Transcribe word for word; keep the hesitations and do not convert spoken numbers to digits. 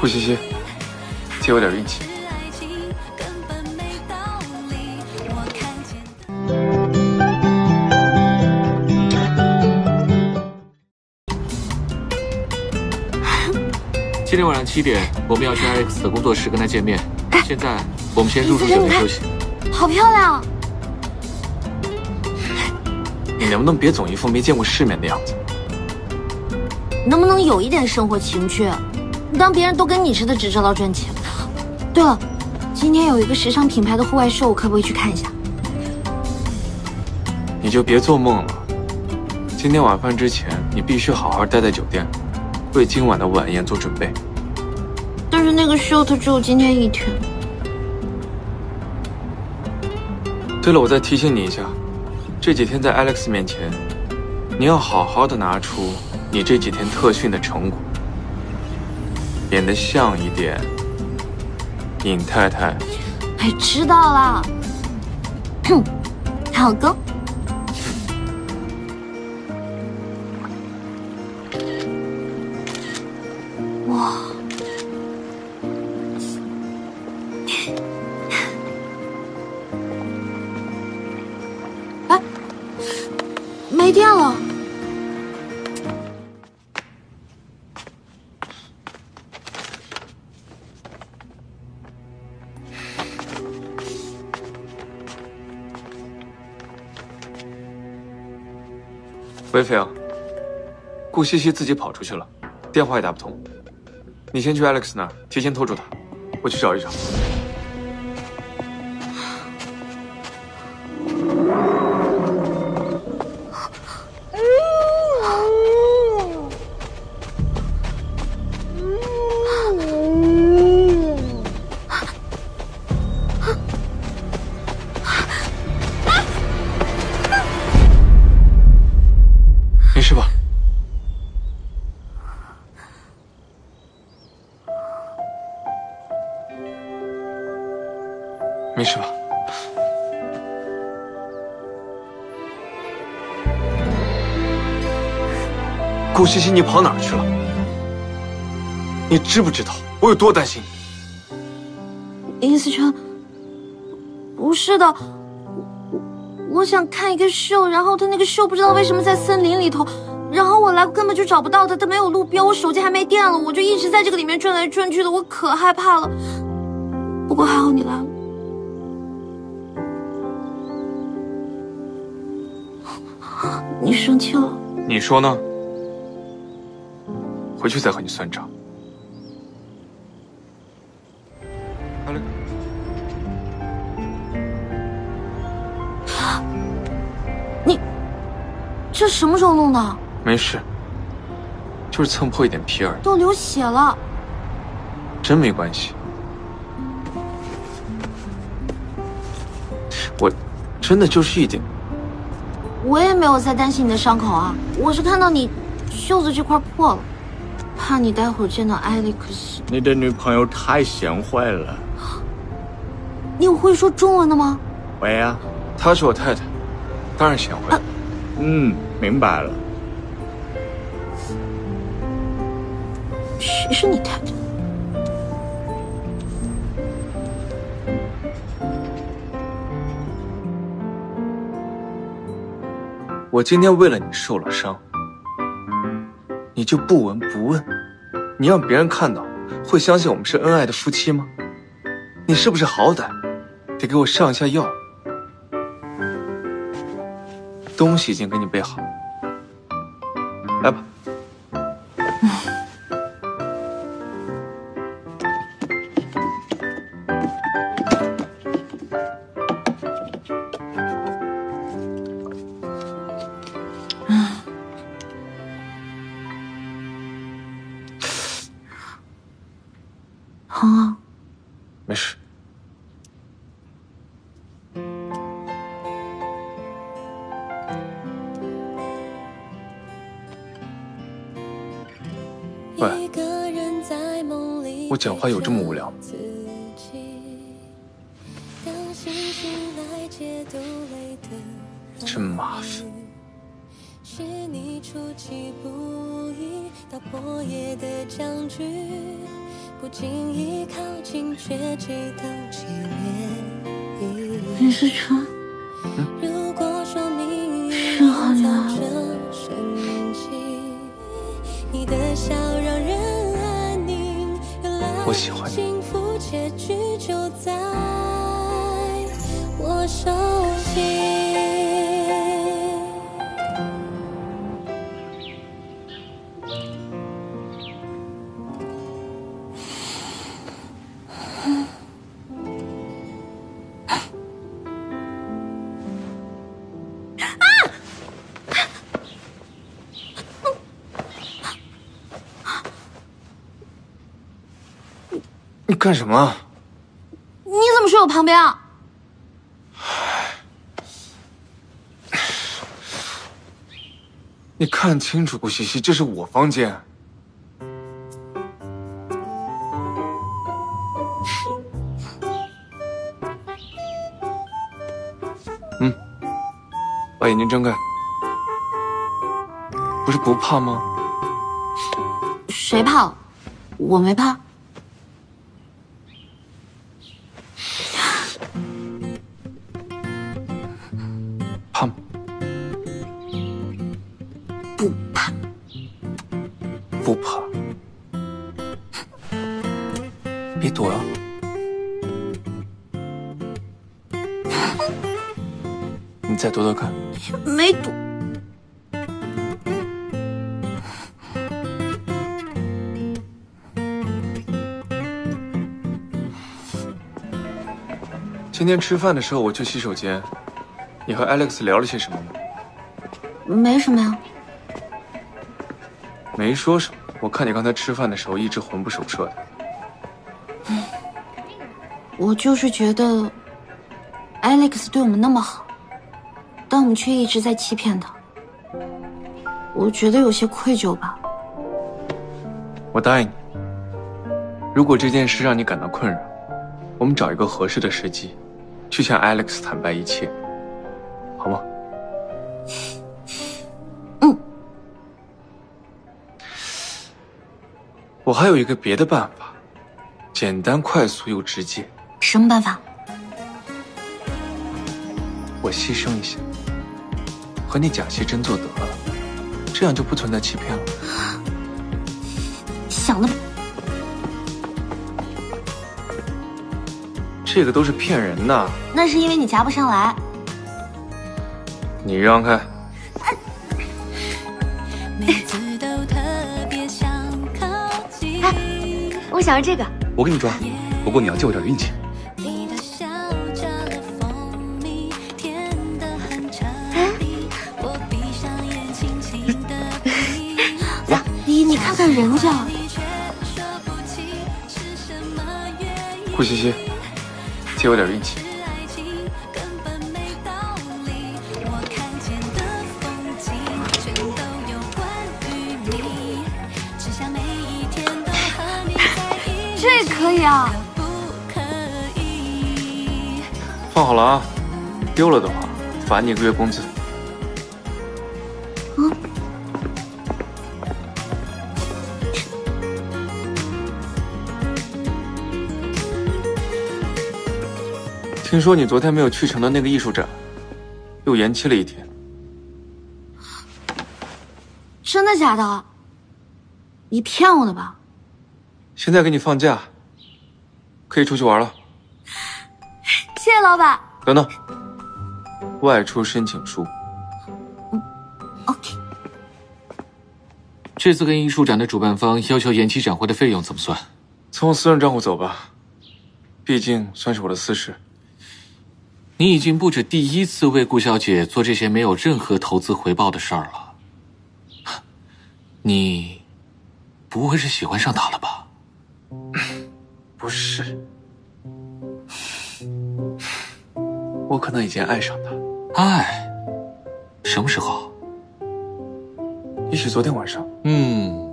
顾西西，借我点运气。今天晚上七点，我们要去 Alex 的工作室跟他见面。现在我们先入住酒店休息。好漂亮！你能不能别总一副没见过世面的样子？ 能不能有一点生活情趣？当别人都跟你似的只知道赚钱。对了，今天有一个时尚品牌的户外秀，我可不可以去看一下？你就别做梦了。今天晚饭之前，你必须好好待在酒店，为今晚的晚宴做准备。但是那个秀它只有今天一天。对了，我再提醒你一下，这几天在 Alex 面前，你要好好的拿出 你这几天特训的成果，演得像一点。尹太太，哎，知道了。哼好哥。哇，哎，没电了。 菲菲啊，顾西西自己跑出去了，电话也打不通。你先去 Alex 那儿，提前拖住他，我去找一找。没事吧？顾西西，你跑哪儿去了？你知不知道我有多担心你？林思成，不是的，我我想看一个秀，然后他那个秀不知道为什么在森林里头，然后我来根本就找不到他，他没有路标，我手机还没电了，我就一直在这个里面转来转去的，我可害怕了。不过还好你来了。 你生气了？你说呢？回去再和你算账。Alex，你这什么时候弄的？没事，就是蹭破一点皮而已。都流血了，真没关系。我真的就是一点。 我也没有在担心你的伤口啊，我是看到你袖子这块破了，怕你待会儿见到艾利克斯。你的女朋友太闲坏了。你会说中文的吗？会呀、啊，她是我太太，当然闲坏了。啊、嗯，明白了。谁是你太太？ 我今天为了你受了伤，你就不闻不问，你让别人看到会相信我们是恩爱的夫妻吗？你是不是好歹得给我上一下药？东西已经给你备好，来吧。疼啊，没事。喂，我讲话有这么无聊吗？真麻烦。经意靠近，却激动起涟漪。林思纯，如果说命运早就深情，你的笑让人安宁。原来幸福结局就在我手心。 你干什么？你怎么睡我旁边啊？你看清楚，顾西西，这是我房间。嗯，把眼睛睁开。不是不怕吗？谁怕？我没怕。 不怕，别躲啊！你再躲躲看。没躲。今天吃饭的时候我去洗手间，你和 Alex 聊了些什么呢？没什么呀。 没说什么，我看你刚才吃饭的时候一直魂不守舍的。嗯，我就是觉得 ，Alex 对我们那么好，但我们却一直在欺骗他，我觉得有些愧疚吧。我答应你，如果这件事让你感到困扰，我们找一个合适的时机，去向 Alex 坦白一切，好吗？ 我还有一个别的办法，简单、快速又直接。什么办法？我牺牲一下，和你假戏真做得了，这样就不存在欺骗了。想的，这个都是骗人的。那是因为你夹不上来。你让开。啊 我想要这个，我给你抓，不过你要借我点运气。来，你你看看人家，顾西西，借我点运气。 可以啊，放好了啊，丢了的话罚你一个月工资。嗯，听说你昨天没有去成的那个艺术展，又延期了一天。真的假的？你骗我的吧？现在给你放假。 可以出去玩了，谢谢老板。等等，外出申请书。嗯 ，OK。这次跟艺术展的主办方要求延期展会的费用怎么算？从我私人账户走吧，毕竟算是我的私事。你已经不止第一次为顾小姐做这些没有任何投资回报的事儿了，你不会是喜欢上她了吧？不是，我可能已经爱上他。爱？什么时候？也许昨天晚上。嗯。